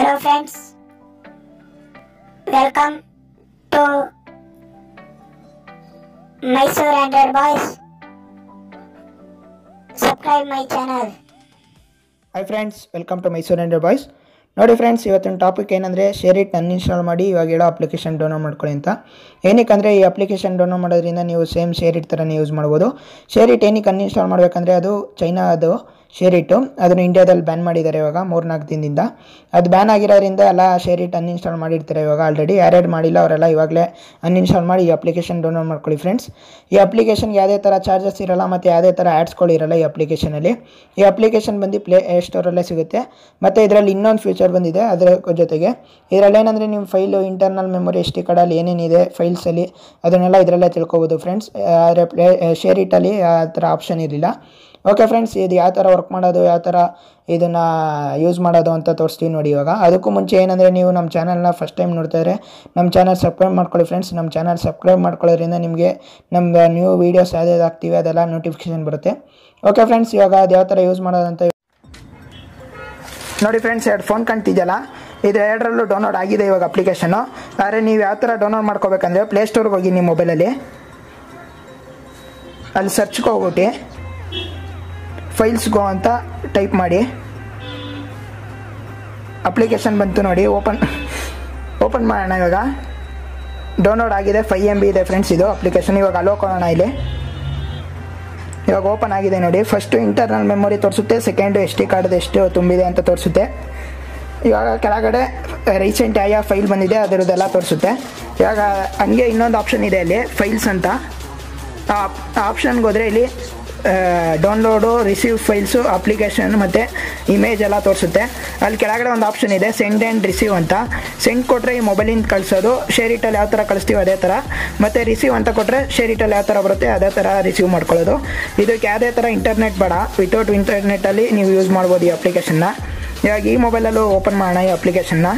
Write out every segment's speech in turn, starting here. Hello friends, welcome to Mysore Android Boys. Subscribe my channel. Hi friends, welcome to Mysore Android Boys. ನೋಡಿ friends, ಇವತ್ತಿನ topic ಏನಂದರೆ share it uninstall ಮಾಡಿ ಇವಾಗ ಹೇಳೋ application download ಮಾಡ್ಕೊಳ್ಳಿ ಅಂತ. ಏನಕ್ಕೆ ಈ ಅಪ್ಲಿಕೇಶನ್ ಡೌನ್ಲೋಡ್ ಮಾಡೋದ್ರಿಂದ ನೀವು ಸೇಮ್ ಶೇರ್ ಇಟ್ ಥರನೇ ಯೂಸ್ ಮಾಡ್ಬೋದು. ಶೇರ್ ಇಟ್ ಏನಕ್ಕೆ ಅನ್ಇನ್ಸ್ಟಾಲ್ ಮಾಡಬೇಕಂದ್ರೆ ಅದು ಚೈನಾದು ಶೇರ್ ಇಟ್ಟು, ಅದನ್ನು ಇಂಡಿಯಾದಲ್ಲಿ ಬ್ಯಾನ್ ಮಾಡಿದ್ದಾರೆ ಇವಾಗ 3-4 ದಿನದಿಂದ. ಅದು ಬ್ಯಾನ್ ಆಗಿರೋದ್ರಿಂದ ಎಲ್ಲ ಶೇರ್ ಇಟ್ ಅನ್ಇನ್ಸ್ಟಾಲ್ ಮಾಡಿರ್ತಾರೆ ಇವಾಗ. ಆಲ್ರೆಡಿ ಯಾರ್ಯಾರು ಮಾಡಿಲ್ಲ ಅವರೆಲ್ಲ ಇವಾಗಲೇ ಅನ್ಇನ್ಸ್ಟಾಲ್ ಮಾಡಿ ಈ ಅಪ್ಲಿಕೇಶನ್ ಡೌನ್ಲೋಡ್ ಮಾಡ್ಕೊಳ್ಳಿ ಫ್ರೆಂಡ್ಸ್. ಈ ಅಪ್ಲಿಕೇಶನ್ಗೆ ಯಾವುದೇ ಥರ ಚಾರ್ಜಸ್ ಇರೋಲ್ಲ ಮತ್ತು ಯಾವುದೇ ಥರ ಆ್ಯಡ್ಸ್ಗಳು ಇರೋಲ್ಲ ಈ ಅಪ್ಲಿಕೇಶನಲ್ಲಿ. ಈ ಅಪ್ಲಿಕೇಶನ್ ಬಂದು ಪ್ಲೇ ಸ್ಟೋರಲ್ಲೇ ಸಿಗುತ್ತೆ. ಮತ್ತು ಇದರಲ್ಲಿ ಇನ್ನೊಂದು ಫ್ಯೂಚರ್ ಬಂದಿದೆ. ಅದರ ಜೊತೆಗೆ ಇದರಲ್ಲಿ ಏನಂದರೆ ನಿಮ್ಮ file internal memory S D ಕಾರ್ಡಲ್ಲಿ ಏನೇನಿದೆ ಫೈಲ್ಸಲ್ಲಿ ಅದನ್ನೆಲ್ಲ ಇದರಲ್ಲೇ ತಿಳ್ಕೊಬೋದು ಫ್ರೆಂಡ್ಸ್. ಆದರೆ ಶೇರ್ ಇಟಲ್ಲಿ ಆ ಥರ ಆಪ್ಷನ್ ಇರಲಿಲ್ಲ. ಓಕೆ ಫ್ರೆಂಡ್ಸ್, ಇದು ಯಾವ ಥರ ವರ್ಕ್ ಮಾಡೋದು, ಯಾವ ಥರ ಇದನ್ನು ಯೂಸ್ ಮಾಡೋದು ಅಂತ ತೋರಿಸ್ತೀವಿ ನೋಡಿ ಇವಾಗ. ಅದಕ್ಕೂ ಮುಂಚೆ ಏನಂದರೆ ನೀವು ನಮ್ಮ ಚಾನಲ್ನ ಫಸ್ಟ್ ಟೈಮ್ ನೋಡ್ತಾಯಿದ್ರೆ ನಮ್ಮ ಚಾನಲ್ ಸಬ್ಸ್ಕ್ರೈಬ್ ಮಾಡ್ಕೊಳ್ಳಿ ಫ್ರೆಂಡ್ಸ್. ನಮ್ಮ ಚಾನಲ್ ಸಬ್ಸ್ಕ್ರೈಬ್ ಮಾಡ್ಕೊಳ್ಳೋದ್ರಿಂದ ನಿಮಗೆ ನಮ್ಮ ನ್ಯೂ ವೀಡಿಯೋಸ್ ಯಾವುದೇ ಆಗ್ತೀವಿ ಅದೆಲ್ಲ ನೋಟಿಫಿಕೇಶನ್ ಬರುತ್ತೆ. ಓಕೆ ಫ್ರೆಂಡ್ಸ್, ಇವಾಗ ಅದು ಯಾವ ಥರ ಯೂಸ್ ಮಾಡೋದಂತ ನೋಡಿ ಫ್ರೆಂಡ್ಸ್. ಎರಡು ಫೋನ್ ಕಾಣ್ತಿದೆಯಲ್ಲ, ಇದು ಎರಡರಲ್ಲೂ ಡೌನ್ಲೋಡ್ ಆಗಿದೆ ಇವಾಗ ಅಪ್ಲಿಕೇಶನು. ಆದರೆ ನೀವು ಯಾವ ಥರ ಡೌನ್ಲೋಡ್ ಮಾಡ್ಕೋಬೇಕಂದ್ರೆ ಪ್ಲೇಸ್ಟೋರ್ಗೆ ಹೋಗಿ ನಿಮ್ಮ ಮೊಬೈಲಲ್ಲಿ, ಅಲ್ಲಿ ಸರ್ಚ್ಗೆ ಹೋಗ್ಬಿಟ್ಟು ಫೈಲ್ಸ್ ಗೋ ಅಂತ ಟೈಪ್ ಮಾಡಿ ಅಪ್ಲಿಕೇಶನ್ ಬಂತು ನೋಡಿ. ಓಪನ್ ಮಾಡೋಣ. ಇವಾಗ ಡೌನ್ಲೋಡ್ ಆಗಿದೆ, 5 MB ಇದೆ ಫ್ರೆಂಡ್ಸ್ ಇದು ಅಪ್ಲಿಕೇಶನ್. ಇವಾಗ ಅಲೋ ಕೊಡೋಣ. ಇಲ್ಲಿ ಇವಾಗ ಓಪನ್ ಆಗಿದೆ ನೋಡಿ. ಫಸ್ಟು ಇಂಟರ್ನಲ್ ಮೆಮೊರಿ ತೋರಿಸುತ್ತೆ, ಸೆಕೆಂಡು ಎಸ್ ಡಿ ಕಾರ್ಡ್ದು ಎಷ್ಟು ತುಂಬಿದೆ ಅಂತ ತೋರಿಸುತ್ತೆ. ಇವಾಗ ಕೆಳಗಡೆ ರೀಸೆಂಟ್ ಯಾವ ಫೈಲ್ ಬಂದಿದೆ ಅದರದ್ದೆಲ್ಲ ತೋರಿಸುತ್ತೆ. ಇವಾಗ ಹಂಗೆ ಇನ್ನೊಂದು ಆಪ್ಷನ್ ಇದೆ ಇಲ್ಲಿ ಫೈಲ್ಸ್ ಅಂತ. ಆಪ್ಷನ್ಗೆ ಹೋದರೆ ಇಲ್ಲಿ ಡೌನ್ಲೋಡು, ರಿಸೀವ್ ಫೈಲ್ಸು, ಅಪ್ಲಿಕೇಶನ್ ಮತ್ತು ಇಮೇಜ್ ಎಲ್ಲ ತೋರಿಸುತ್ತೆ. ಅಲ್ಲಿ ಕೆಳಗಡೆ ಒಂದು ಆಪ್ಷನ್ ಇದೆ ಸೆಂಡ್ ಆ್ಯಂಡ್ ರಿಸೀವ್ ಅಂತ. ಸೆಂಡ್ ಕೊಟ್ಟರೆ ಈ ಮೊಬೈಲಿಂದ ಕಳಿಸೋದು, ಶೇರ್ ಇಟಲ್ಲಿ ಯಾವ ಥರ ಕಳಿಸ್ತೀವಿ ಅದೇ ಥರ. ಮತ್ತು ರಿಸೀವ್ ಅಂತ ಕೊಟ್ಟರೆ ಶೇರ್ ಇಟಲ್ಲಿ ಯಾವ ಥರ ಬರುತ್ತೆ ಅದೇ ಥರ ರಿಸೀವ್ ಮಾಡ್ಕೊಳ್ಳೋದು. ಇದಕ್ಕೆ ಯಾವುದೇ ಥರ ಇಂಟರ್ನೆಟ್ ಬೇಡ, ವಿತೌಟ್ ಇಂಟರ್ನೆಟ್ಟಲ್ಲಿ ನೀವು ಯೂಸ್ ಮಾಡ್ಬೋದು ಈ ಅಪ್ಲಿಕೇಶನ್ನ. ಇವಾಗ ಈ ಮೊಬೈಲಲ್ಲೂ ಓಪನ್ ಮಾಡೋಣ ಈ ಅಪ್ಲಿಕೇಶನ್ನ.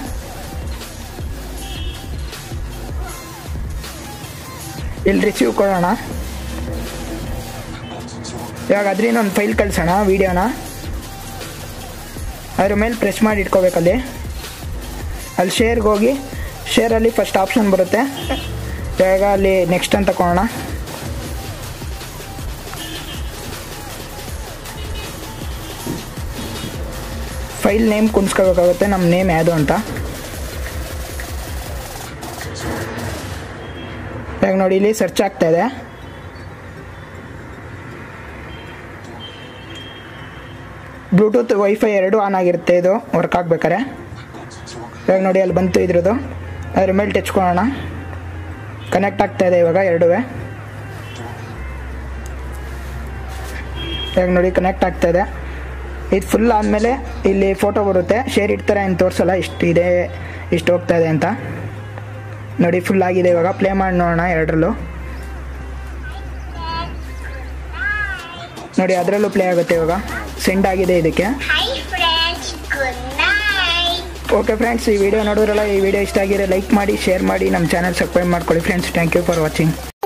ಇಲ್ಲಿ ರಿಸೀವ್ ಕೊಡೋಣ. ಇವಾಗ ಅದರಿಂದ ಒಂದು ಫೈಲ್ ಕಳಿಸೋಣ, ವೀಡಿಯೋನ. ಅದ್ರ ಮೇಲೆ ಪ್ರೆಸ್ ಮಾಡಿ ಇಟ್ಕೋಬೇಕಲ್ಲಿ. ಅಲ್ಲಿ ಶೇರ್ಗೆ ಹೋಗಿ ಶೇರಲ್ಲಿ ಫಸ್ಟ್ ಆಪ್ಷನ್ ಬರುತ್ತೆ. ಇವಾಗ ಅಲ್ಲಿ ನೆಕ್ಸ್ಟ್ ಅಂತ ಕೊಡೋಣ. ಫೈಲ್ ನೇಮ್ ಕುಣಿಸ್ಕೋಬೇಕಾಗುತ್ತೆ, ನಮ್ಮ ನೇಮ್ ಯಾವುದು ಅಂತ. ಇವಾಗ ನೋಡಿ ಇಲ್ಲಿ ಸರ್ಚ್ ಆಗ್ತಾಯಿದೆ. ಬ್ಲೂಟೂತ್ ವೈಫೈ ಎರಡೂ ಆನ್ ಆಗಿರುತ್ತೆ ಇದು ವರ್ಕ್ ಆಗಬೇಕಾರೆ. ಇವಾಗ ನೋಡಿ ಅಲ್ಲಿ ಬಂತು ಇದ್ರದ್ದು. ಅದ್ರ ಮೇಲೆ ಟಚ್ ಕೊಡೋಣ, ಕನೆಕ್ಟ್ ಆಗ್ತಾಯಿದೆ ಇವಾಗ ಎರಡೂ. ಇವಾಗ ನೋಡಿ ಕನೆಕ್ಟ್ ಆಗ್ತಾಯಿದೆ. ಇದು ಫುಲ್ ಆದಮೇಲೆ ಇಲ್ಲಿ ಫೋಟೋ ಬರುತ್ತೆ. ಶೇರ್ ಇಡ್ತಾರೆ ಅಂತ ತೋರಿಸಲ್ಲ, ಇಷ್ಟು ಇದೆ ಇಷ್ಟು ಹೋಗ್ತಾಯಿದೆ ಅಂತ ನೋಡಿ. ಫುಲ್ ಆಗಿದೆ ಇವಾಗ. ಪ್ಲೇ ಮಾಡಿ ನೋಡೋಣ ಎರಡರಲ್ಲೂ ನೋಡಿ. ಅದರಲ್ಲೂ ಪ್ಲೇ ಆಗುತ್ತೆ ಇವಾಗ. ಸೆಂಡ್ ಆಗಿದೆ ಇದಕ್ಕೆ. ಓಕೆ ಫ್ರೆಂಡ್ಸ್, ಈ ವಿಡಿಯೋ ನೋಡೋರಲ್ಲ, ಈ ವಿಡಿಯೋ ಇಷ್ಟ ಆಗಿದ್ರೆ ಲೈಕ್ ಮಾಡಿ, ಶೇರ್ ಮಾಡಿ, ನಮ್ಮ ಚಾನಲ್ ಸಬ್ಸ್ಕ್ರೈಬ್ ಮಾಡ್ಕೊಳ್ಳಿ friends. Thank you for watching.